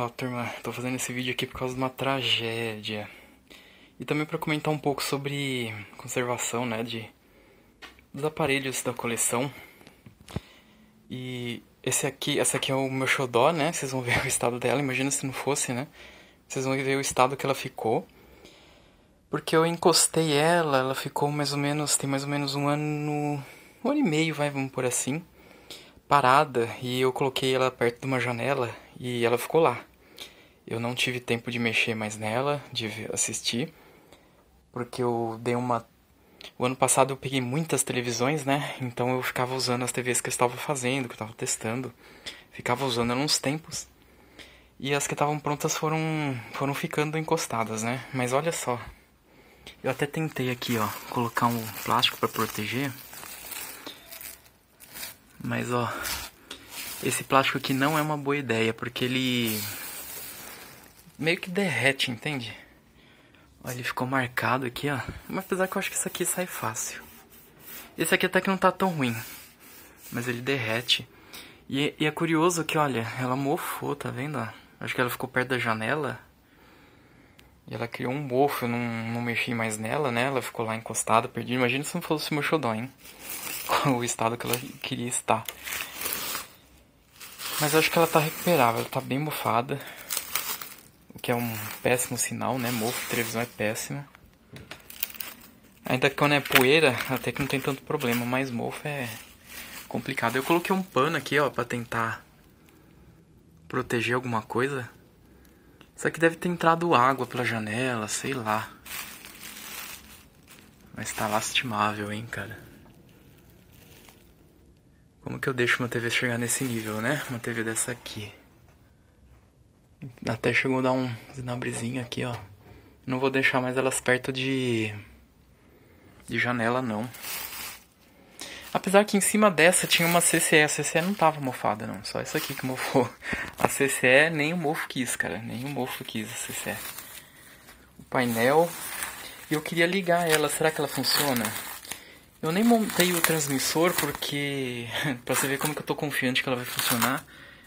Ó, turma, tô fazendo esse vídeo aqui por causa de uma tragédia. E também pra comentar um pouco sobre conservação, né, dos aparelhos da coleção. E essa aqui é o meu xodó, né, vocês vão ver o estado dela, imagina se não fosse, né. Vocês vão ver o estado que ela ficou. Porque eu encostei ela, ela ficou mais ou menos, tem mais ou menos um ano e meio, vai, vamos por assim, parada. E eu coloquei ela perto de uma janela e ela ficou lá. Eu não tive tempo de mexer mais nela, de assistir, porque eu dei uma... O ano passado eu peguei muitas televisões, né? Então eu ficava usando as TVs que eu estava fazendo, que eu estava testando. Ficava usando ela uns tempos. E as que estavam prontas foram ficando encostadas, né? Mas olha só. Eu até tentei aqui, ó, colocar um plástico para proteger. Mas, ó, esse plástico aqui não é uma boa ideia, porque ele meio que derrete, entende? Ó, ele ficou marcado aqui, ó. Mas apesar que eu acho que isso aqui sai fácil. Esse aqui até que não tá tão ruim, mas ele derrete. E é curioso que, olha, ela mofou, tá vendo, ó? Acho que ela ficou perto da janela e ela criou um mofo, eu não mexi mais nela, né? Ela ficou lá encostada, perdida. Imagina se não fosse o meu xodó, hein? O estado que ela queria estar. Mas eu acho que ela tá recuperável, ela tá bem mofada. O que é um péssimo sinal, né? Mofo de televisão é péssimo. Ainda que quando é poeira, até que não tem tanto problema, mas mofo é complicado. Eu coloquei um pano aqui, ó, pra tentar proteger alguma coisa. Só que deve ter entrado água pela janela, sei lá. Mas tá lastimável, hein, cara. Como que eu deixo uma TV chegar nesse nível, né? Uma TV dessa aqui. Até chegou a dar um zinabrezinho aqui, ó. Não vou deixar mais elas perto de janela, não. Apesar que em cima dessa tinha uma CCE. A CCE não tava mofada, não. Só essa aqui que mofou. A CCE nem o mofo quis, cara. Nem o mofo quis a CCE. O painel. E eu queria ligar ela. Será que ela funciona? Eu nem montei o transmissor porque... pra você ver como que eu tô confiante que ela vai funcionar.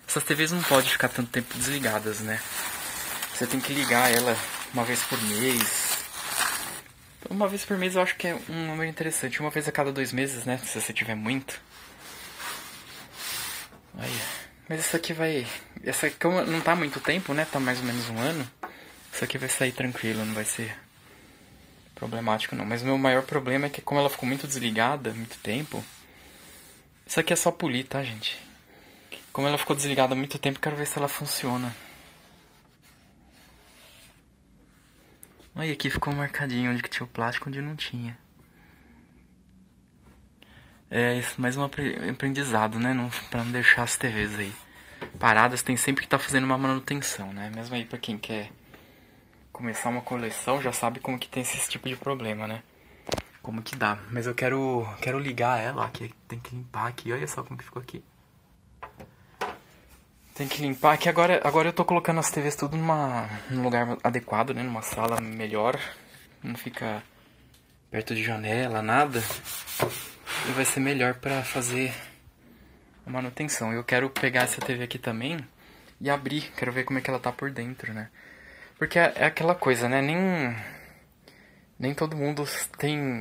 Essas TVs não podem ficar tanto tempo desligadas, né? Você tem que ligar ela uma vez por mês. Uma vez por mês eu acho que é um número interessante. Uma vez a cada 2 meses, né? Se você tiver muito. Aí. Mas isso aqui vai... Essa aqui não tá muito tempo, né? Tá mais ou menos 1 ano. Isso aqui vai sair tranquilo, não vai ser problemático, não. Mas o meu maior problema é que como ela ficou muito desligada, muito tempo... Isso aqui é só polir, tá, gente? Como ela ficou desligada há muito tempo, quero ver se ela funciona. Olha, aqui ficou marcadinho onde que tinha o plástico, onde não tinha. É mais um aprendizado, né? Pra não deixar as TVs aí paradas, tem sempre que tá fazendo uma manutenção, né? Mesmo aí pra quem quer começar uma coleção, já sabe como que tem esse tipo de problema, né? Como que dá. Mas eu quero ligar ela, que tem que limpar aqui. Olha só como que ficou aqui. Tem que limpar, que agora eu tô colocando as TVs tudo num lugar adequado, né? Numa sala melhor. Não fica perto de janela, nada. E vai ser melhor pra fazer a manutenção. Eu quero pegar essa TV aqui também e abrir. Quero ver como é que ela tá por dentro, né? Porque é aquela coisa, né? Nem todo mundo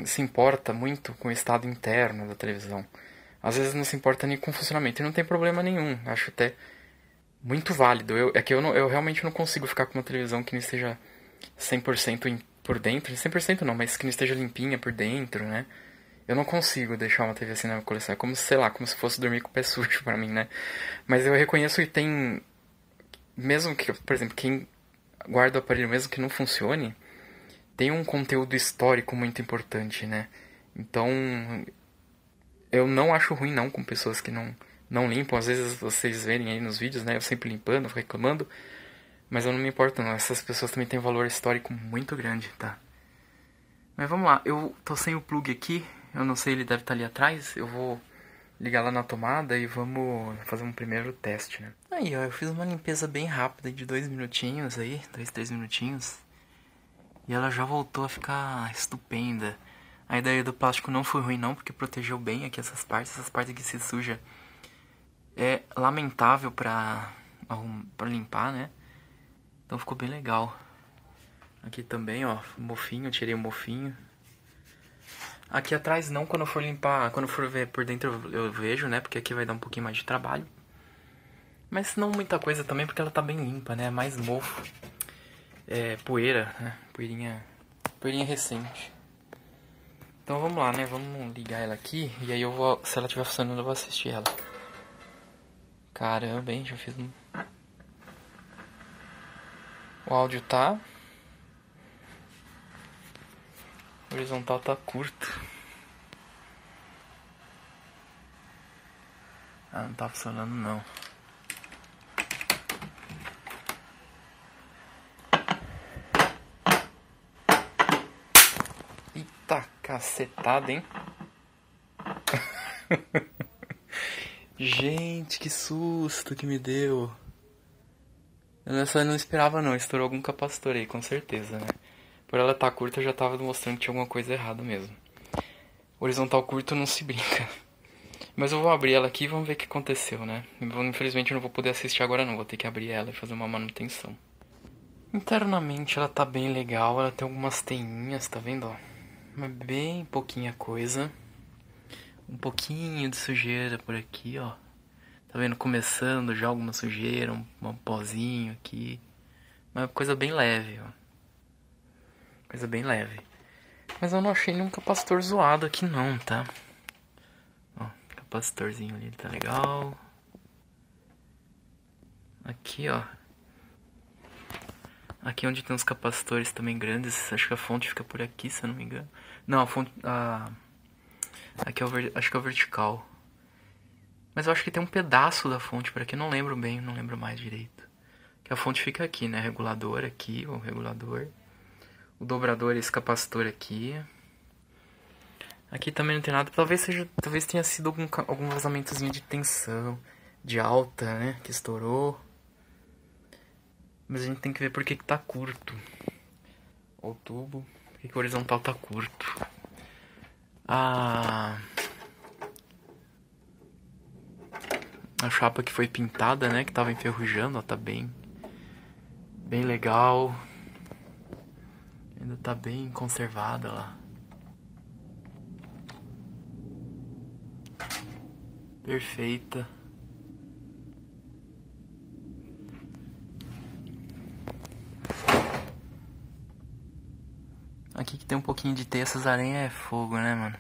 se importa muito com o estado interno da televisão. Às vezes não se importa nem com o funcionamento. E não tem problema nenhum. Acho até... muito válido. Eu realmente não consigo ficar com uma televisão que não esteja 100% por dentro. 100% não, mas que não esteja limpinha por dentro, né? Eu não consigo deixar uma TV assim na minha coleção. É como, sei lá, como se fosse dormir com o pé sujo pra mim, né? Mas eu reconheço e tem... Mesmo que, por exemplo, quem guarda o aparelho mesmo que não funcione, tem um conteúdo histórico muito importante, né? Então, eu não acho ruim não com pessoas que não limpam, às vezes vocês verem aí nos vídeos, né, eu sempre limpando, reclamando, mas eu não me importo não, essas pessoas também têm um valor histórico muito grande, tá? Mas vamos lá, eu tô sem o plug aqui, eu não sei, ele deve estar ali atrás, eu vou ligar lá na tomada e vamos fazer um primeiro teste, né? Aí, ó, eu fiz uma limpeza bem rápida de 2 minutinhos aí, 2, 3 minutinhos, e ela já voltou a ficar estupenda. A ideia do plástico não foi ruim não, porque protegeu bem aqui essas partes aqui se suja. É lamentável pra limpar, né? Então ficou bem legal. Aqui também, ó, mofinho, tirei o mofinho. Aqui atrás não, quando eu for limpar, quando eu for ver por dentro eu vejo, né? Porque aqui vai dar um pouquinho mais de trabalho. Mas não muita coisa também, porque ela tá bem limpa, né? Mais mofo. É, poeira, né? Poeirinha recente. Então vamos lá, né? Vamos ligar ela aqui. E aí eu vou, se ela estiver funcionando, eu vou assistir ela. Caramba, hein? Já fiz um... O áudio tá... O horizontal tá curto. Ah, não tá funcionando não. Eita cacetada, hein? Gente, que susto que me deu. Eu só não esperava não, estourou algum capacitor aí, com certeza, né? Por ela estar curta, eu já tava mostrando que tinha alguma coisa errada mesmo. Horizontal curto não se brinca. Mas eu vou abrir ela aqui e vamos ver o que aconteceu, né? Infelizmente eu não vou poder assistir agora não, vou ter que abrir ela e fazer uma manutenção. Internamente ela tá bem legal, ela tem algumas teinhas, tá vendo, ó? Mas bem pouquinha coisa. Um pouquinho de sujeira por aqui, ó. Tá vendo? Começando já alguma sujeira, um pozinho aqui. Mas coisa bem leve, ó. Coisa bem leve. Mas eu não achei nenhum capacitor zoado aqui não, tá? Ó, capacitorzinho ali tá legal. Aqui, ó. Aqui onde tem uns capacitores também grandes. Acho que a fonte fica por aqui, se eu não me engano. Não, a fonte... Aqui é acho que é o vertical. Mas eu acho que tem um pedaço da fonte por aqui. Não lembro bem, não lembro mais direito. Que a fonte fica aqui, né? Regulador aqui, o regulador. O dobrador e esse capacitor aqui. Aqui também não tem nada. Talvez tenha sido algum vazamentozinho de tensão, de alta, né? Que estourou. Mas a gente tem que ver por que tá curto. O tubo. Por que o horizontal tá curto. A chapa que foi pintada, né? Que tava enferrujando, ó. Tá bem... Bem legal. Ainda tá bem conservada lá. Perfeita. Aqui que tem um pouquinho de teia, essas aranhas é fogo, né, mano?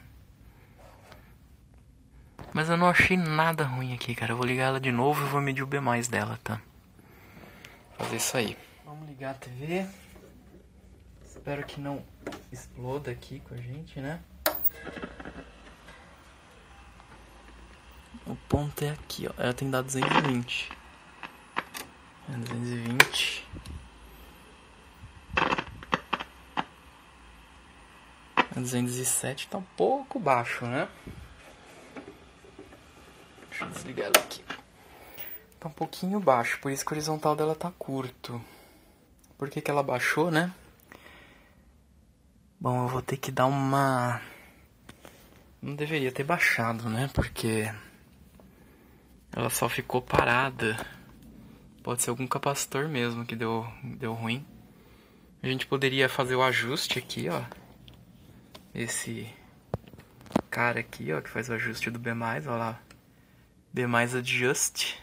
Mas eu não achei nada ruim aqui, cara. Eu vou ligar ela de novo e vou medir o B+ dela, tá? Fazer isso aí. Vamos ligar a TV. Espero que não exploda aqui com a gente, né? O ponto é aqui, ó. Ela tem dado 220. 220. A 207 tá um pouco baixo, né? Deixa eu desligar ela aqui. Tá um pouquinho baixo, por isso que o horizontal dela tá curto. Por que ela baixou, né? Bom, eu vou ter que dar uma... Não deveria ter baixado, né? Porque ela só ficou parada. Pode ser algum capacitor mesmo que deu ruim. A gente poderia fazer o ajuste aqui, ó. Esse cara aqui, ó, que faz o ajuste do B+, ó lá. B+ Adjust.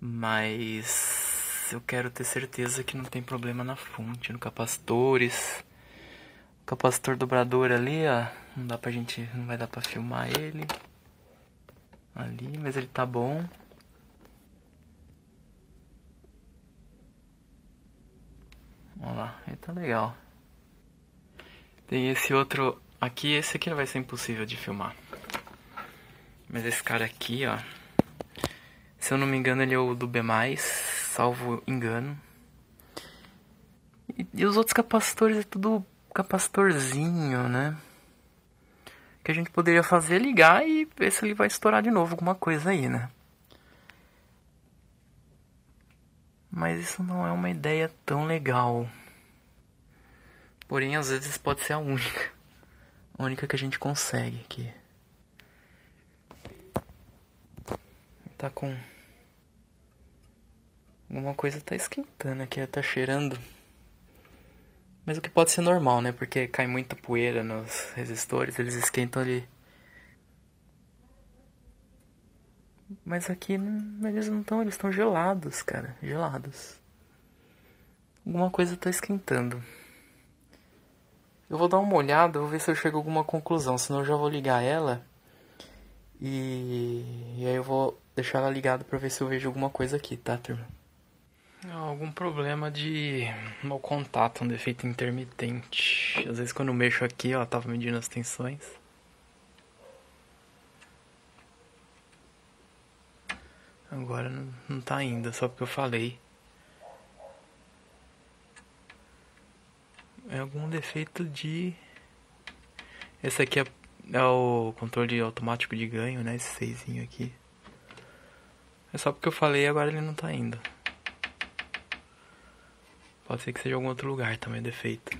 Mas eu quero ter certeza que não tem problema na fonte, no capacitores... Capacitor dobrador ali, ó. Não dá pra gente... Não vai dar pra filmar ele. Ali, mas ele tá bom. Olha lá, ele tá legal. Tem esse outro aqui. Esse aqui vai ser impossível de filmar. Mas esse cara aqui, ó. Se eu não me engano, ele é o do B+, salvo engano. E os outros capacitores é tudo... capacitorzinho, né? O que a gente poderia fazer é ligar e ver se ele vai estourar de novo alguma coisa aí, né? Mas isso não é uma ideia tão legal. Porém, às vezes pode ser a única. A única que a gente consegue aqui. Tá com... Alguma coisa tá esquentando aqui, tá cheirando. Mas o que pode ser normal, né? Porque cai muita poeira nos resistores, eles esquentam ali. Mas aqui eles não estão, eles estão gelados, cara. Gelados. Alguma coisa tá esquentando. Eu vou dar uma olhada, vou ver se eu chego a alguma conclusão. Senão eu já vou ligar ela. E aí eu vou deixar ela ligada pra ver se eu vejo alguma coisa aqui, tá, turma? Algum problema de mau contato, um defeito intermitente. Às vezes quando eu mexo aqui, ó, tava medindo as tensões. Agora não tá ainda, só porque eu falei. É algum defeito de... Esse aqui é o controle automático de ganho, né? Esse seisinho aqui. É só porque eu falei, agora ele não tá indo. Pode ser que seja em algum outro lugar também, defeito.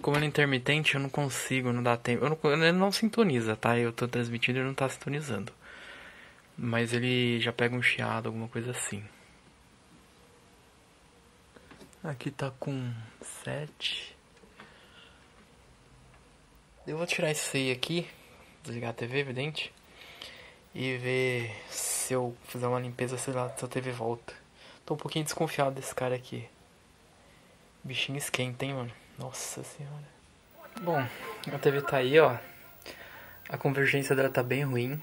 Como ele é intermitente, eu não consigo, não dá tempo. Ele não sintoniza, tá? Eu tô transmitindo e ele não tá sintonizando. Mas ele já pega um chiado, alguma coisa assim. Aqui tá com 7. Eu vou tirar esse aí aqui, desligar a TV, evidente. E ver se eu fizer uma limpeza, sei lá, se a TV volta. Tô um pouquinho desconfiado desse cara aqui. Bichinho esquenta, hein, mano? Nossa senhora. Bom, a TV tá aí, ó. A convergência dela tá bem ruim.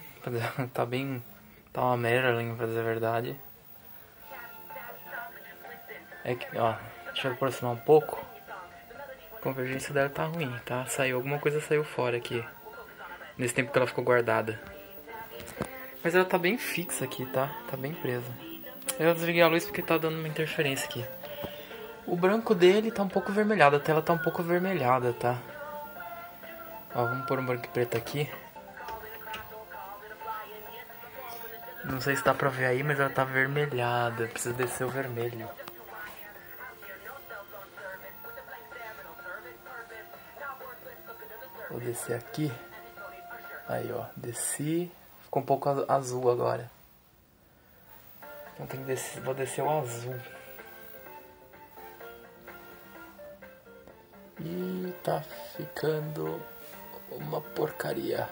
Tá bem... Tá uma merda, pra dizer a verdade. É que, ó. Deixa eu aproximar um pouco. A convergência dela tá ruim, tá? Saiu alguma coisa, saiu fora aqui. Nesse tempo que ela ficou guardada. Mas ela tá bem fixa aqui, tá? Tá bem presa. Eu desliguei a luz porque tá dando uma interferência aqui. O branco dele tá um pouco vermelhado, a tela tá um pouco vermelhada, tá? Ó, vamos pôr um branco e preto aqui. Não sei se dá pra ver aí, mas ela tá vermelhada. Preciso descer o vermelho. Vou descer aqui. Aí, ó, desci. Ficou um pouco azul agora. Então tem que descer, vou descer o azul. E tá ficando uma porcaria.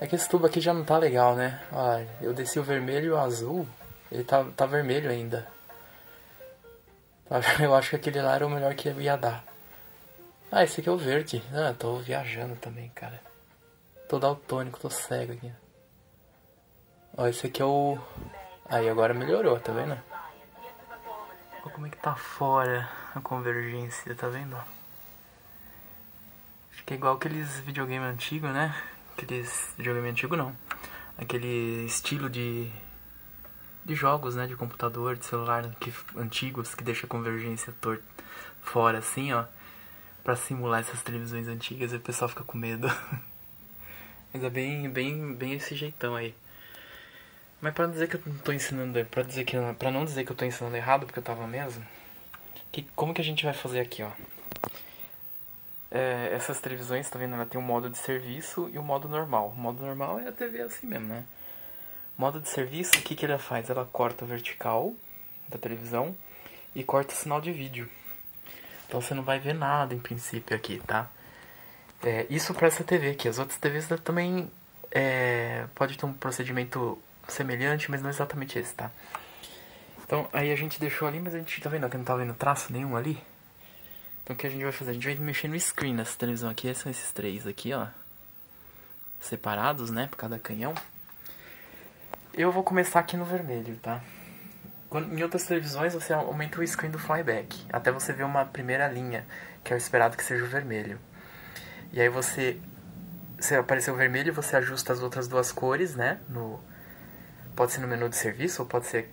É que esse tubo aqui já não tá legal, né? Olha, eu desci o vermelho e o azul. Ele tá vermelho ainda. Eu acho que aquele lá era o melhor que ia dar. Ah, esse aqui é o verde. Ah, tô viajando também, cara. Tô daltônico, tô cego aqui. Ó, esse aqui é o... Aí, agora melhorou, tá vendo? Olha como é que tá fora a convergência, tá vendo? Acho que é igual aqueles videogame antigo, né? Aqueles videogame antigo não. Aquele estilo de jogos, né? De computador, de celular que, antigos, que deixa a convergência fora assim, ó. Pra simular essas televisões antigas e o pessoal fica com medo. Mas é bem esse jeitão aí. Mas pra dizer que eu não tô ensinando, pra não dizer que eu tô ensinando errado, porque eu tava mesmo, como que a gente vai fazer aqui, ó? É, essas televisões, tá vendo? Ela tem um modo de serviço e um modo normal. O modo normal é a TV assim mesmo, né? Modo de serviço, o que que ela faz? Ela corta o vertical da televisão e corta o sinal de vídeo. Então você não vai ver nada em princípio aqui, tá? É, isso pra essa TV aqui. As outras TVs também pode ter um procedimento semelhante, mas não exatamente esse, tá? Então, aí a gente deixou ali, mas a gente tá vendo que não tá vendo traço nenhum ali. Então, o que a gente vai fazer? A gente vai mexer no screen nessa televisão aqui. São esses três aqui, ó. Separados, né? Por cada canhão. Eu vou começar aqui no vermelho, tá? Em outras televisões, você aumenta o screen do flyback. Até você ver uma primeira linha, que é o esperado que seja o vermelho. E aí você... Se aparecer o vermelho, você ajusta as outras duas cores, né? No... Pode ser no menu de serviço, ou pode ser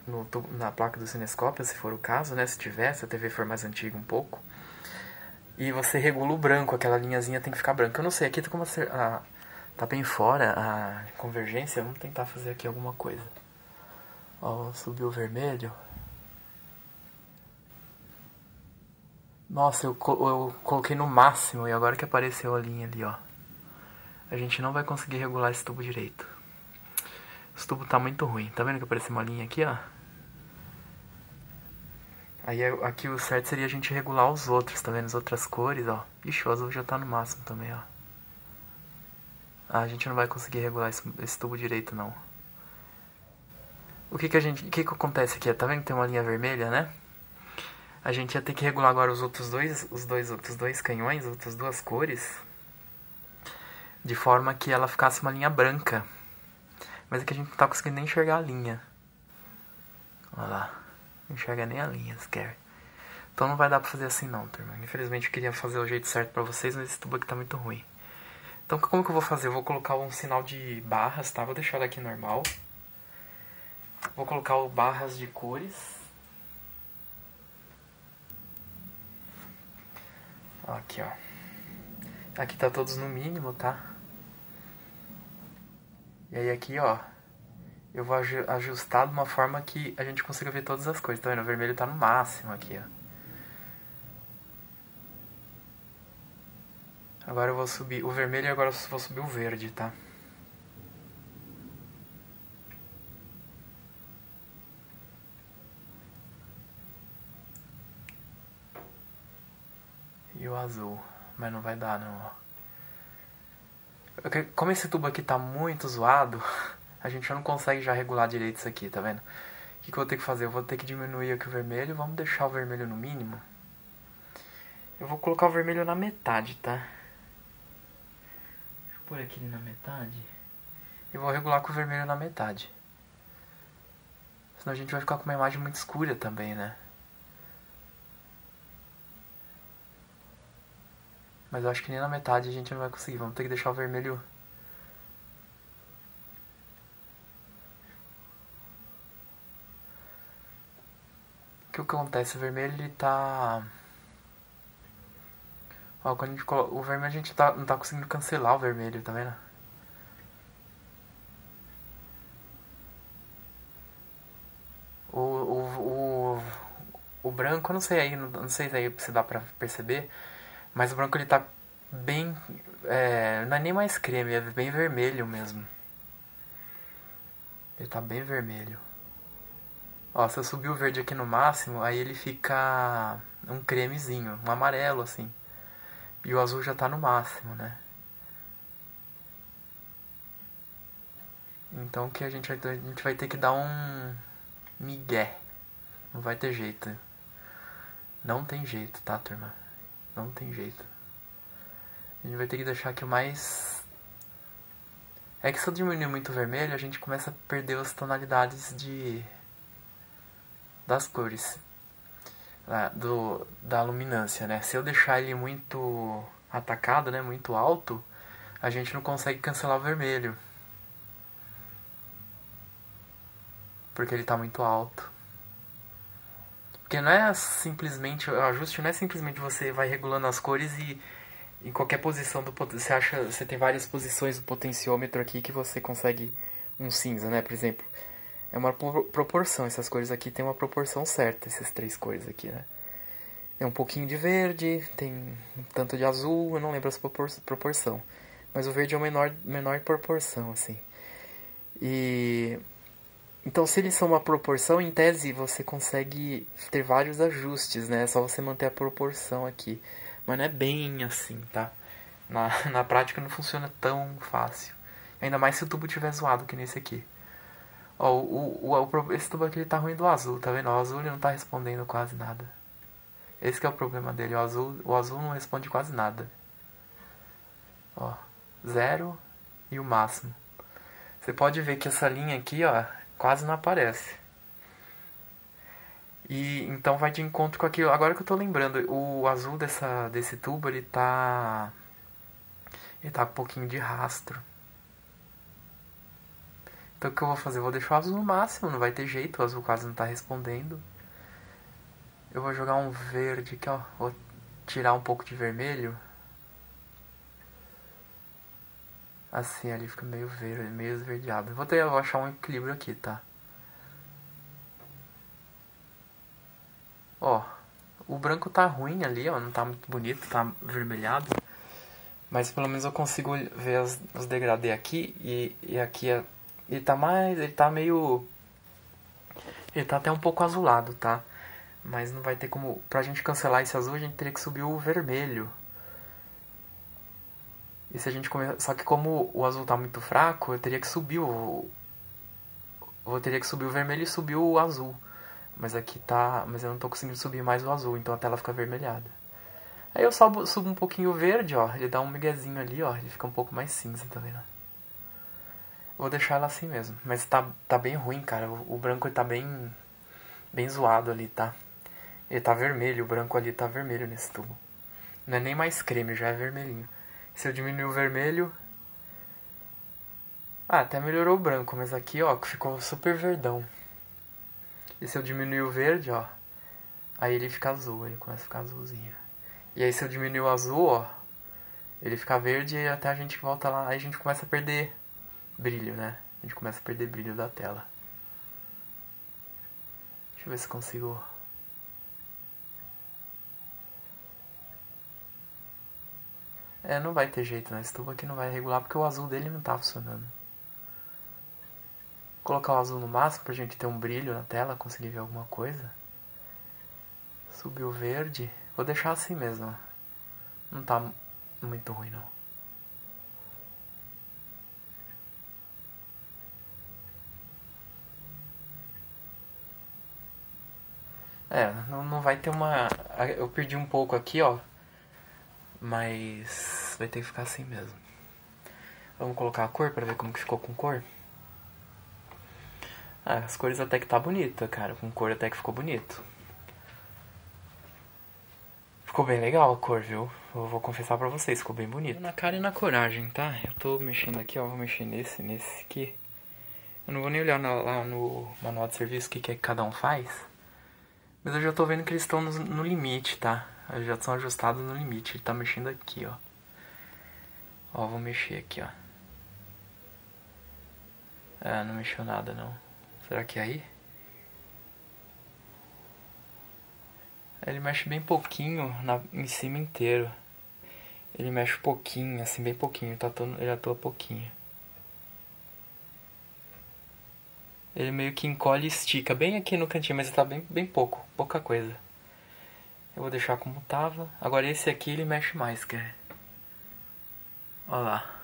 na placa do cinescópio, se for o caso, né? Se tiver, se a TV for mais antiga um pouco. E você regula o branco, aquela linhazinha tem que ficar branca. Eu não sei, aqui tá, como tá bem fora a convergência, vamos tentar fazer aqui alguma coisa. Ó, subiu o vermelho. Nossa, eu coloquei no máximo e agora que apareceu a linha ali, ó. A gente não vai conseguir regular esse tubo direito. Esse tubo tá muito ruim. Tá vendo que apareceu uma linha aqui, ó? Aí aqui o certo seria a gente regular os outros, tá vendo? As outras cores, ó. Ixi, o azul já tá no máximo também, ó. Ah, a gente não vai conseguir regular esse tubo direito, não. O que acontece aqui? Tá vendo que tem uma linha vermelha, né? A gente ia ter que regular agora os outros dois, canhões, as outras duas cores, de forma que ela ficasse uma linha branca. Mas é que a gente não tá conseguindo nem enxergar a linha. Olha lá. Não enxerga nem a linha sequer. Então não vai dar pra fazer assim não, turma. Infelizmente eu queria fazer o jeito certo pra vocês, mas esse tubo aqui tá muito ruim. Então como que eu vou fazer? Eu vou colocar um sinal de barras, tá? Vou deixar daqui normal. Vou colocar o barras de cores. Aqui, ó. Aqui tá todos no mínimo, tá? E aí aqui, ó. Eu vou ajustar de uma forma que a gente consiga ver todas as cores. Tá vendo? O vermelho tá no máximo aqui, ó. Agora eu vou subir o vermelho e agora eu vou subir o verde, tá? E o azul. Mas não vai dar, não, ó. Como esse tubo aqui tá muito zoado... A gente já não consegue já regular direito isso aqui, tá vendo? O que eu vou ter que fazer? Eu vou ter que diminuir aqui o vermelho. Vamos deixar o vermelho no mínimo. Eu vou colocar o vermelho na metade, tá? Deixa eu pôr aqui na metade. Eu vou regular com o vermelho na metade. Senão a gente vai ficar com uma imagem muito escura também, né? Mas eu acho que nem na metade a gente não vai conseguir. Vamos ter que deixar o vermelho... O que acontece? O vermelho ele tá... Ó, quando a gente coloca... O vermelho a gente tá... não tá conseguindo cancelar o vermelho, tá vendo? O branco, eu não sei aí, se dá pra perceber, mas o branco ele tá bem... não é nem mais creme, é bem vermelho mesmo. Ele tá bem vermelho. Ó, se eu subir o verde aqui no máximo, aí ele fica um cremezinho, um amarelo, assim. E o azul já tá no máximo, né? Então que a gente vai ter que dar um migué. Não vai ter jeito. Não tem jeito, tá, turma? Não tem jeito. A gente vai ter que deixar aqui o mais... É que se eu diminuir muito o vermelho, a gente começa a perder as tonalidades de... das cores, da luminância, né? Se eu deixar ele muito atacado, né? Muito alto, a gente não consegue cancelar o vermelho. Porque ele tá muito alto. Porque não é simplesmente... O ajuste não é simplesmente você vai regulando as cores e... Em qualquer posição do... Você tem várias posições do potenciômetro aqui que você consegue um cinza, né? Por exemplo... É uma proporção, essas cores aqui tem uma proporção certa, essas três cores aqui, né? Tem um pouquinho de verde, tem um tanto de azul, eu não lembro as proporção. Mas o verde é a menor proporção, assim. E... Então, se eles são uma proporção, em tese, você consegue ter vários ajustes, né? É só você manter a proporção aqui. Mas não é bem assim, tá? Na prática não funciona tão fácil. Ainda mais se o tubo tiver zoado, que nesse aqui. Ó, esse tubo aqui ele tá ruim do azul, tá vendo? O azul ele não tá respondendo quase nada. Esse que é o problema dele, o azul não responde quase nada. Ó, zero e o máximo. Você pode ver que essa linha aqui, ó, quase não aparece. E então vai de encontro com aquilo. Agora que eu tô lembrando, o azul desse tubo ele tá... Ele tá com um pouquinho de rastro. Então o que eu vou fazer? Eu vou deixar o azul no máximo, não vai ter jeito, o azul quase não tá respondendo. Eu vou jogar um verde aqui, ó, vou tirar um pouco de vermelho. Assim, ali fica meio verde, meio esverdeado. Eu vou achar um equilíbrio aqui, tá? Ó, o branco tá ruim ali, ó, não tá muito bonito, tá avermelhado. Mas pelo menos eu consigo ver os degradê aqui e aqui é... Ele tá meio... Ele tá até um pouco azulado, tá? Mas não vai ter como... Pra gente cancelar esse azul, a gente teria que subir o vermelho. E se a gente começar... Só que como o azul tá muito fraco, eu teria que subir o... Eu teria que subir o vermelho e subir o azul. Mas aqui tá... Mas eu não tô conseguindo subir mais o azul, então a tela fica avermelhada. Aí eu subo um pouquinho o verde, ó. Ele dá um miguezinho ali, ó. Ele fica um pouco mais cinza, tá vendo? Vou deixar ela assim mesmo. Mas tá bem ruim, cara. O branco tá bem zoado ali, tá? Ele tá vermelho, o branco ali tá vermelho nesse tubo. Não é nem mais creme, já é vermelhinho. Se eu diminuir o vermelho... Ah, até melhorou o branco, mas aqui, ó, ficou super verdão. E se eu diminuir o verde, ó, aí ele fica azul, ele começa a ficar azulzinho. E aí se eu diminuir o azul, ó, ele fica verde e até a gente volta lá, aí a gente começa a perder brilho, né? A gente começa a perder brilho da tela. Deixa eu ver se consigo... É, não vai ter jeito, né? Esse tubo aqui não vai regular porque o azul dele não tá funcionando. Colocar o azul no máximo pra gente ter um brilho na tela, conseguir ver alguma coisa. Subir o verde. Vou deixar assim mesmo, ó. Não tá muito ruim, não. É, não vai ter uma... Eu perdi um pouco aqui, ó. Mas vai ter que ficar assim mesmo. Vamos colocar a cor pra ver como que ficou com cor. Ah, as cores até que tá bonita, cara. Com cor até que ficou bonito. Ficou bem legal a cor, viu? Eu vou confessar pra vocês, ficou bem bonito. Na cara e na coragem, tá? Eu tô mexendo aqui, ó. Vou mexer nesse aqui. Eu não vou nem olhar lá no manual de serviço o que é que cada um faz. Mas eu já tô vendo que eles estão no limite, tá? Eles já são ajustados no limite. Ele tá mexendo aqui, ó. Ó, vou mexer aqui, ó. Ah, não mexeu nada, não. Será que é aí? Ele mexe bem pouquinho em cima inteiro. Ele mexe pouquinho, assim, bem pouquinho. Tá todo, ele atua pouquinho. Ele meio que encolhe e estica bem aqui no cantinho, mas ele tá bem pouco, pouca coisa. Eu vou deixar como tava. Agora esse aqui ele mexe mais, cara. Ó lá.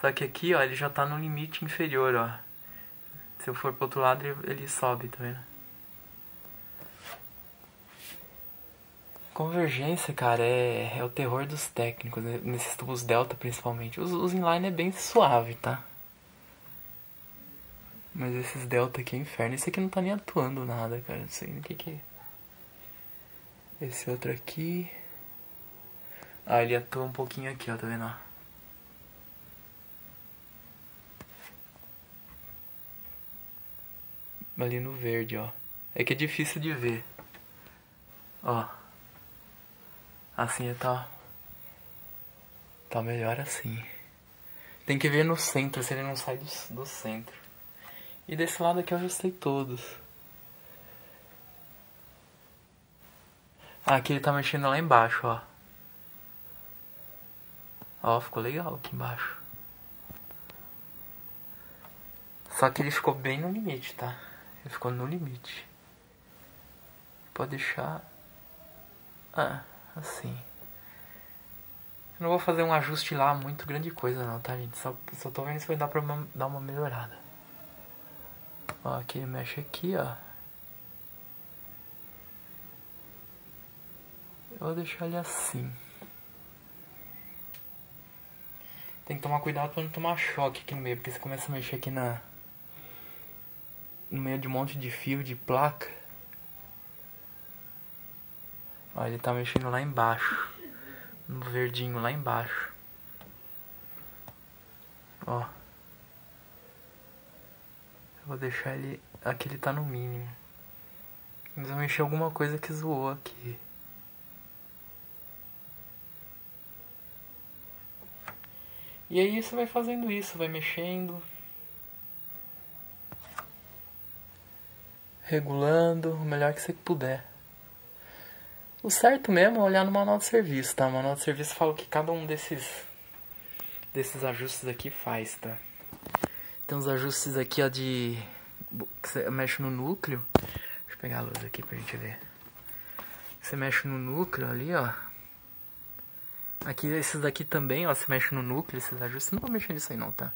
Só que aqui, ó, ele já tá no limite inferior, ó. Se eu for pro outro lado, ele sobe, tá vendo? Convergência, cara, é o terror dos técnicos, né? Nesses tubos delta, principalmente. Os inline é bem suave, tá? Mas esses delta aqui é inferno. Esse aqui não tá nem atuando nada, cara. Não sei nem o que é. Esse outro aqui... Ah, ele atua um pouquinho aqui, ó, tá vendo, ó? Ali no verde, ó. É que é difícil de ver. Ó. Assim tá... Tá melhor assim. Tem que ver no centro, se ele não sai do centro. E desse lado aqui eu ajustei todos. Ah, aqui ele tá mexendo lá embaixo, ó. Ó, ficou legal aqui embaixo. Só que ele ficou bem no limite, tá? Ele ficou no limite. Pode deixar... Ah, assim. Eu não vou fazer um ajuste lá muito grande coisa não, tá, gente? Só tô vendo se vai dar pra dar uma melhorada. Ó, aqui ele mexe aqui, ó. Eu vou deixar ele assim. Tem que tomar cuidado pra não tomar choque aqui no meio, porque você começa a mexer aqui no meio de um monte de fio de placa. Ó, ele tá mexendo lá embaixo. No verdinho lá embaixo. Ó. Eu vou deixar ele... Aqui ele tá no mínimo. Mas eu mexi alguma coisa que zoou aqui. E aí você vai fazendo isso, vai mexendo... Regulando o melhor que você puder. O certo mesmo é olhar no manual de serviço, tá? O manual de serviço fala que cada um desses ajustes aqui faz, tá? Tem uns ajustes aqui, ó, que você mexe no núcleo. eu pegar a luz aqui pra gente ver. Você mexe no núcleo ali, ó. Aqui, esses daqui também, ó, você mexe no núcleo, esses ajustes. Não vou mexer nisso aí não, tá?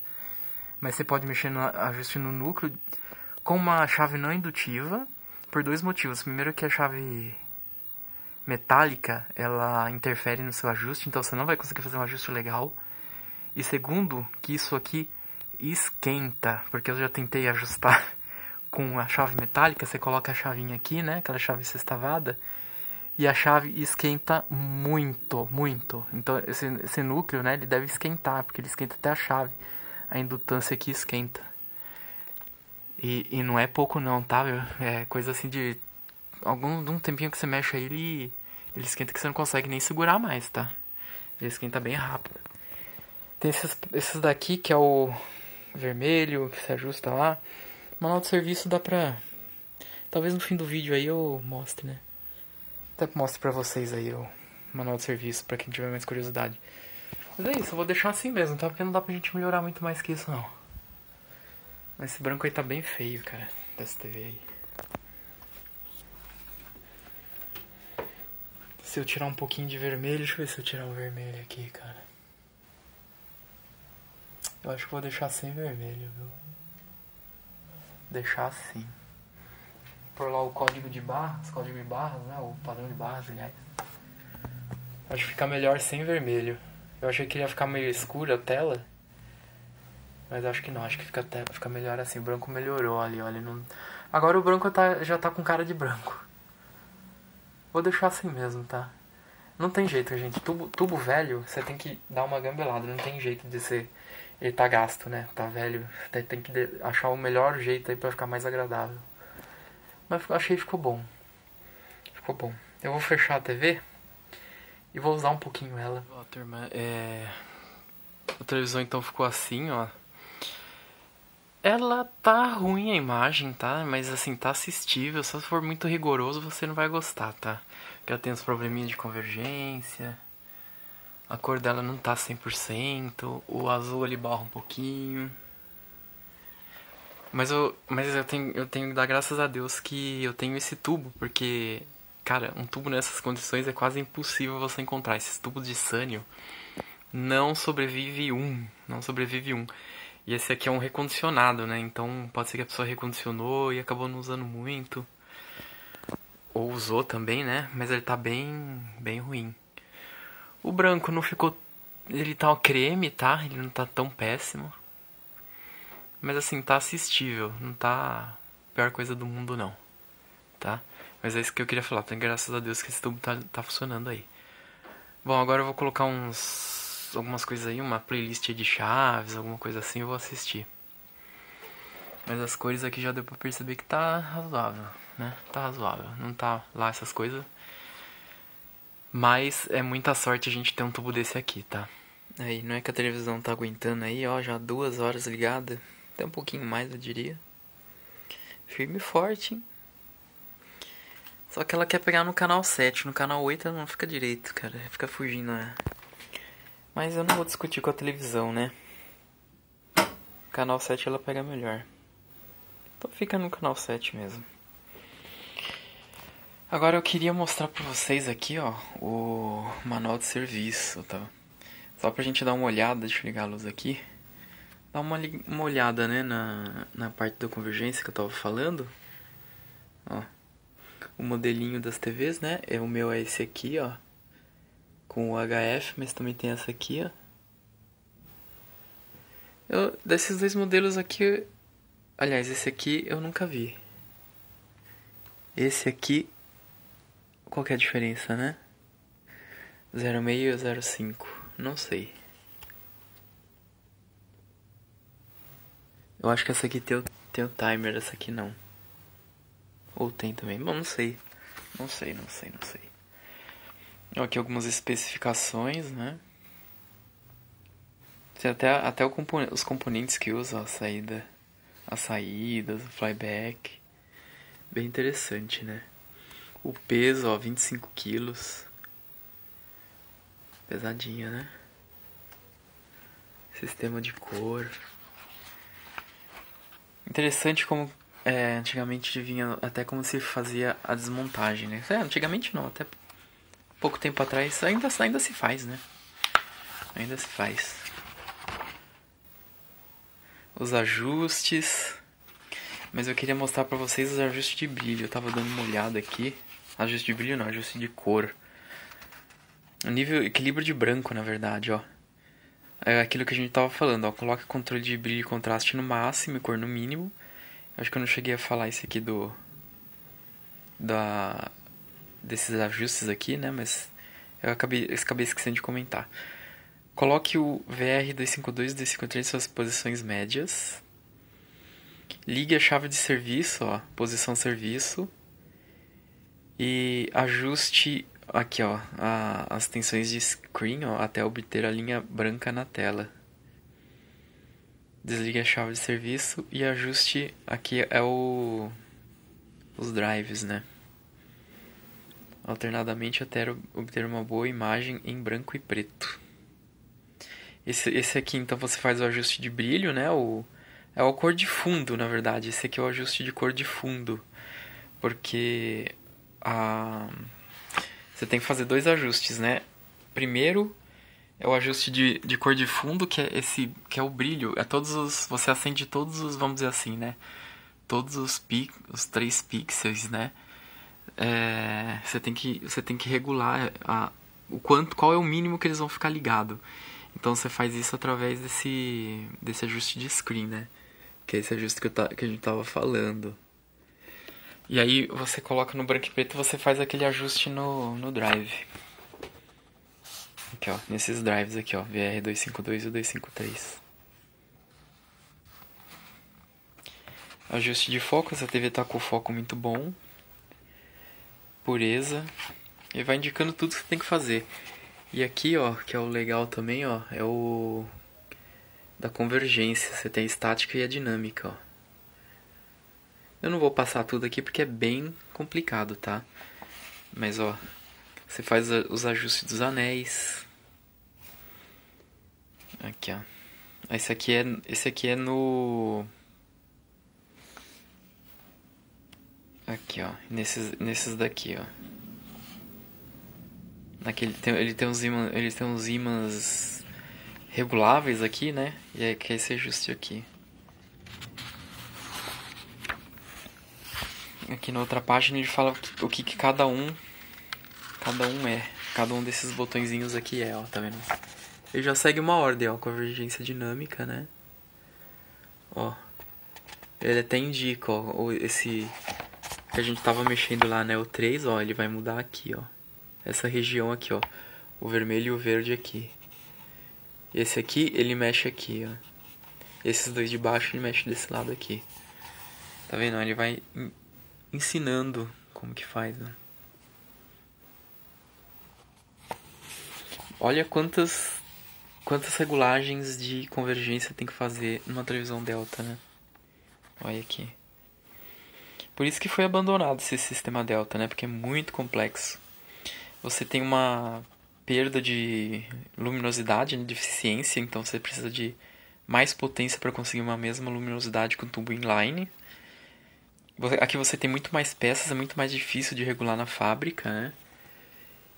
Mas você pode mexer no ajuste no núcleo com uma chave não indutiva por dois motivos. Primeiro que a chave metálica, ela interfere no seu ajuste, então você não vai conseguir fazer um ajuste legal. E segundo, que isso aqui esquenta, porque eu já tentei ajustar com a chave metálica. Você coloca a chavinha aqui, né, aquela chave sextavada, e a chave esquenta muito, muito. Então esse núcleo, né, ele deve esquentar, porque ele esquenta até a chave. A indutância aqui esquenta. E não é pouco não, tá? É coisa assim de... de um tempinho que você mexe aí, ele esquenta que você não consegue nem segurar mais, tá? Ele esquenta bem rápido. Tem esses daqui, que é o vermelho, que se ajusta lá. Manual de serviço dá pra... Talvez no fim do vídeo aí eu mostre, né? Até mostre pra vocês aí o manual de serviço, pra quem tiver mais curiosidade. Mas é isso, eu vou deixar assim mesmo, tá? Porque não dá pra gente melhorar muito mais que isso, não. Mas esse branco aí tá bem feio, cara, dessa TV aí. Se eu tirar um pouquinho de vermelho, deixa eu ver se eu tirar o vermelho aqui, cara. Eu acho que vou deixar sem vermelho, viu? Deixar assim. Por lá o código de barras, né? O padrão de barras, aliás. Acho que fica melhor sem vermelho. Eu achei que ia ficar meio escura a tela, mas acho que não, acho que fica melhor assim. O branco melhorou ali, olha. Não... Agora o branco já tá com cara de branco. Vou deixar assim mesmo, tá? Não tem jeito, gente. Tubo velho, você tem que dar uma gambelada. Não tem jeito de ser... Ele tá gasto, né? Tá velho. Tem que achar o melhor jeito aí pra ficar mais agradável. Mas achei que ficou bom. Ficou bom. Eu vou fechar a TV... E vou usar um pouquinho ela. Ó, turma, a televisão então ficou assim, ó. Ela tá ruim a imagem, tá? Mas assim, tá assistível. Só se for muito rigoroso, você não vai gostar, tá? Porque ela tem uns probleminhas de convergência. A cor dela não tá 100%. O azul ali barra um pouquinho. Mas eu tenho que dar graças a Deus que eu tenho esse tubo, porque... Cara, um tubo nessas condições é quase impossível você encontrar. Esses tubos de Sanyo não sobrevive um. Não sobrevive um. E esse aqui é um recondicionado, né? Então pode ser que a pessoa recondicionou e acabou não usando muito. Ou usou também, né? Mas ele tá bem ruim. O branco não ficou... Ele tá creme, tá? Ele não tá tão péssimo. Mas assim, tá assistível. Não tá a pior coisa do mundo, não. Tá? Mas é isso que eu queria falar, tá? Graças a Deus que esse tubo tá funcionando aí. Bom, agora eu vou colocar algumas coisas aí, uma playlist de chaves, alguma coisa assim, eu vou assistir. Mas as cores aqui já deu pra perceber que tá razoável, né? Tá razoável, não tá lá essas coisas. Mas é muita sorte a gente ter um tubo desse aqui, tá? Aí, não é que a televisão tá aguentando aí, ó, já 2 horas ligada. Até um pouquinho mais, eu diria. Firme e forte, hein? Só que ela quer pegar no canal 7, no canal 8 ela não fica direito, cara, fica fugindo, né? Mas eu não vou discutir com a televisão, né? Canal 7 ela pega melhor. Então fica no canal 7 mesmo. Agora eu queria mostrar pra vocês aqui, ó, o manual de serviço, tá? Só pra gente dar uma olhada, deixa eu ligar a luz aqui. Dá uma olhada, né, na parte da convergência que eu tava falando. Ó. O modelinho das TVs, né? O meu é esse aqui, ó. Com o HF, mas também tem essa aqui, ó. Desses dois modelos aqui... Aliás, esse aqui eu nunca vi. Esse aqui... Qual que é a diferença, né? 0,5 ou 0,5? Não sei. Eu acho que essa aqui tem o timer, essa aqui não. Ou tem também, bom, não sei. Não sei. Aqui algumas especificações, né? Tem até os componentes que usam, as saídas, o flyback. Bem interessante, né? O peso, ó, 25 quilos. Pesadinha, né? Sistema de cor. Interessante como... antigamente vinha até como se fazia a desmontagem, né? Antigamente não, até pouco tempo atrás ainda se faz, né? Ainda se faz. Os ajustes. Mas eu queria mostrar pra vocês os ajustes de brilho. Eu tava dando uma olhada aqui. Ajuste de brilho não, ajuste de cor. Nível, equilíbrio de branco, na verdade, ó. É aquilo que a gente tava falando, ó. Coloca controle de brilho e contraste no máximo e cor no mínimo. Acho que eu não cheguei a falar isso aqui desses ajustes aqui, né? Mas eu acabei esquecendo de comentar. Coloque o VR252 e 253 em suas posições médias. Ligue a chave de serviço, ó, posição serviço. E ajuste aqui, ó, as tensões de screen, ó, até obter a linha branca na tela. Desligue a chave de serviço e ajuste aqui é os drives, né? Alternadamente até obter uma boa imagem em branco e preto. Esse aqui, então, você faz o ajuste de brilho, né? É a cor de fundo, na verdade. Esse aqui é o ajuste de cor de fundo. Porque você tem que fazer dois ajustes, né? Primeiro é o ajuste de cor de fundo, que é esse, que é o brilho. É todos os, você acende todos os, vamos dizer assim, né? Todos os 3 pixels, né? Você tem que regular qual é o mínimo que eles vão ficar ligados. Então você faz isso através desse ajuste de screen, né? Que é esse ajuste que a gente tava falando. E aí você coloca no branco e preto e você faz aquele ajuste no drive. Aqui, ó, nesses drives aqui, ó, VR252 e 253. Ajuste de foco, essa TV tá com foco muito bom. Pureza. E vai indicando tudo que você tem que fazer. E aqui, ó, que é o legal também, ó, é o da convergência. Você tem a estática e a dinâmica, ó. Eu não vou passar tudo aqui porque é bem complicado, tá? Mas, ó, você faz os ajustes dos anéis. Aqui, ó. Esse aqui é no... Aqui, ó. Nesses daqui, ó. Ele tem uns ímãs reguláveis aqui, né? E aí que é esse ajuste aqui. Aqui na outra página ele fala o que cada um é. Cada um desses botõezinhos aqui é, ó, tá vendo? Ele já segue uma ordem, ó, convergência dinâmica, né? Ó. Ele até indica, ó, esse que a gente tava mexendo lá, né? O 3, ó, ele vai mudar aqui, ó. Essa região aqui, ó. O vermelho e o verde aqui. Esse aqui, ele mexe aqui, ó. Esses dois de baixo, ele mexe desse lado aqui. Tá vendo? Ele vai ensinando como que faz, né? Olha quantas regulagens de convergência tem que fazer numa televisão delta, né? Olha aqui. Por isso que foi abandonado esse sistema delta, né? Porque é muito complexo. Você tem uma perda de luminosidade, de eficiência, então você precisa de mais potência para conseguir uma mesma luminosidade com o tubo inline. Aqui você tem muito mais peças, é muito mais difícil de regular na fábrica, né?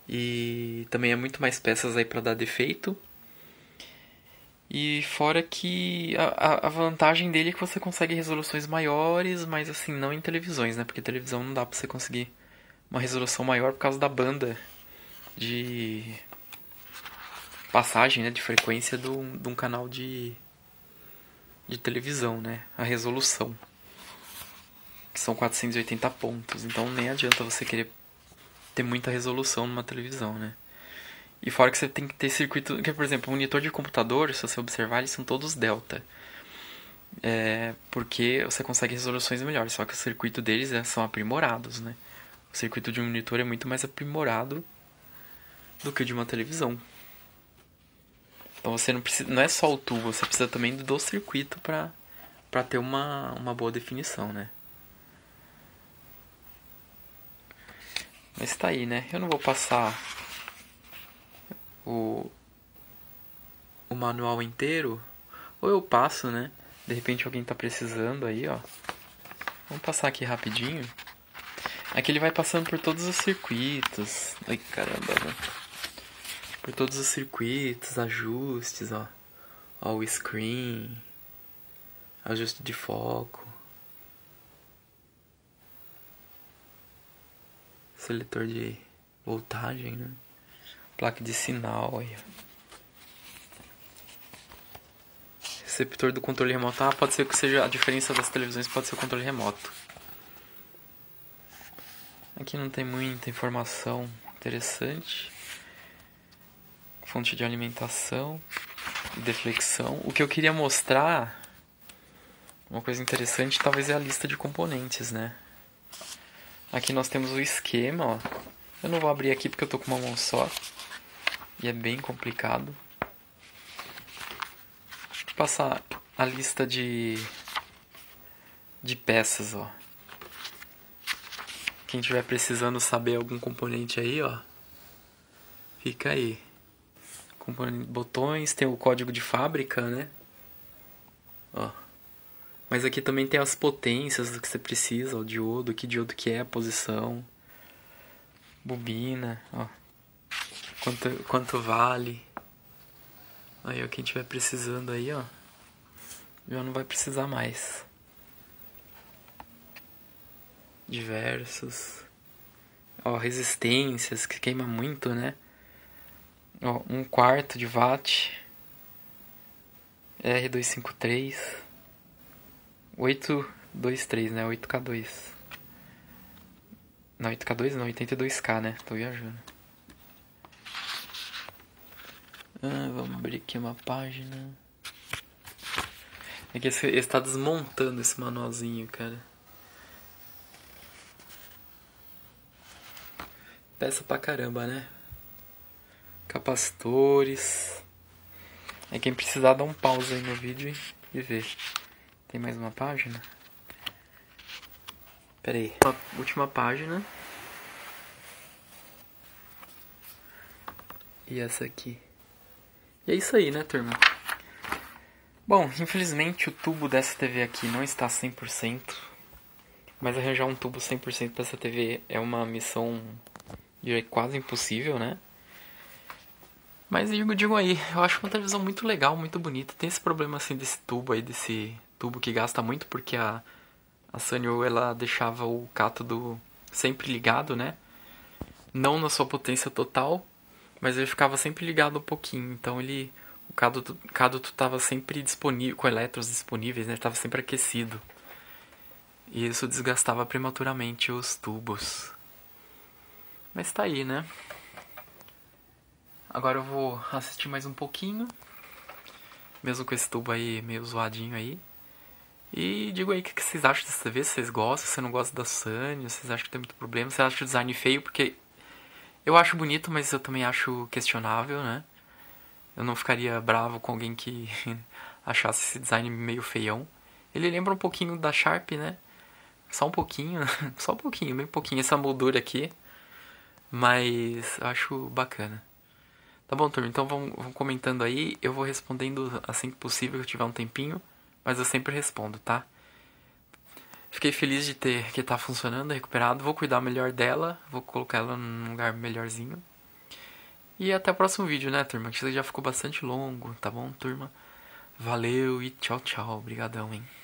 E também é muito mais peças aí para dar defeito. E fora que a vantagem dele é que você consegue resoluções maiores, mas assim, não em televisões, né? Porque televisão não dá para você conseguir uma resolução maior por causa da banda de passagem, né, de frequência de um canal de televisão, né, a resolução, que são 480 pontos, então nem adianta você querer ter muita resolução numa televisão, né, e fora que você tem que ter circuito, que, por exemplo, monitor de computador, se você observar, eles são todos delta, porque você consegue resoluções melhores, só que o circuito deles são aprimorados, né. O circuito de um monitor é muito mais aprimorado do que o de uma televisão. Então você não precisa, não é só o tubo, você precisa também do circuito para ter uma boa definição, né? Mas tá aí, né? Eu não vou passar o manual inteiro, ou eu passo, né? De repente alguém tá precisando aí, ó. Vamos passar aqui rapidinho. Aqui ele vai passando por todos os circuitos. Ai, caramba, né? Por todos os circuitos, ajustes, ó. Ó, o screen. Ajuste de foco. Seletor de voltagem, né? Placa de sinal, aí, ó. Receptor do controle remoto. Ah, pode ser que seja a diferença das televisões, pode ser o controle remoto. Aqui não tem muita informação interessante. Fonte de alimentação, deflexão. O que eu queria mostrar, uma coisa interessante, talvez é a lista de componentes, né? Aqui nós temos o esquema, ó. Eu não vou abrir aqui porque eu tô com uma mão só. E é bem complicado. Passar a lista de peças, ó. Quem tiver precisando saber algum componente aí, ó, fica aí. Componente, botões, tem o código de fábrica, né? Ó. Mas aqui também tem as potências do que você precisa, o diodo, que diodo que é, a posição, bobina, ó. Quanto vale. Aí, ó, quem tiver precisando aí, ó, já não vai precisar mais. Diversos. Ó, resistências, que queima muito, né? Ó, 1/4 de watt. R253. 823, né? 8K2. Não, 8K2 não, 82K, né? Tô viajando. Vamos abrir aqui uma página. É que ele está desmontando esse manualzinho, cara. Peça pra caramba, né? Capacitores. É quem precisar dá um pause aí no vídeo e ver. Tem mais uma página? Pera aí. Última página. E essa aqui. E é isso aí, né, turma? Bom, infelizmente o tubo dessa TV aqui não está 100%. Mas arranjar um tubo 100% para essa TV é uma missão quase impossível, né? Mas eu digo aí, eu acho uma televisão muito legal, muito bonita. Tem esse problema assim desse tubo aí, desse tubo que gasta muito. Porque a Sanyo, ela deixava o cátodo sempre ligado, né? Não na sua potência total. Mas ele ficava sempre ligado um pouquinho, então ele, o cátodo estava sempre disponível, com elétrons disponíveis, né? Estava sempre aquecido. E isso desgastava prematuramente os tubos. Mas tá aí, né? Agora eu vou assistir mais um pouquinho, mesmo com esse tubo aí meio zoadinho aí. E digo aí o que vocês acham dessa TV, se vocês gostam, se não gostam da Sanyo, vocês acham que tem muito problema, vocês acham o design feio, porque... Eu acho bonito, mas eu também acho questionável, né? Eu não ficaria bravo com alguém que achasse esse design meio feião. Ele lembra um pouquinho da Sharp, né? Só um pouquinho, bem pouquinho, essa moldura aqui. Mas eu acho bacana. Tá bom, turma? Então vão comentando aí. Eu vou respondendo assim que possível, que eu tiver um tempinho. Mas eu sempre respondo, tá? Fiquei feliz de ter que tá funcionando, recuperado. Vou cuidar melhor dela, vou colocar ela num lugar melhorzinho. E até o próximo vídeo, né, turma? Que já ficou bastante longo, tá bom, turma? Valeu e tchau, tchau. Obrigadão, hein?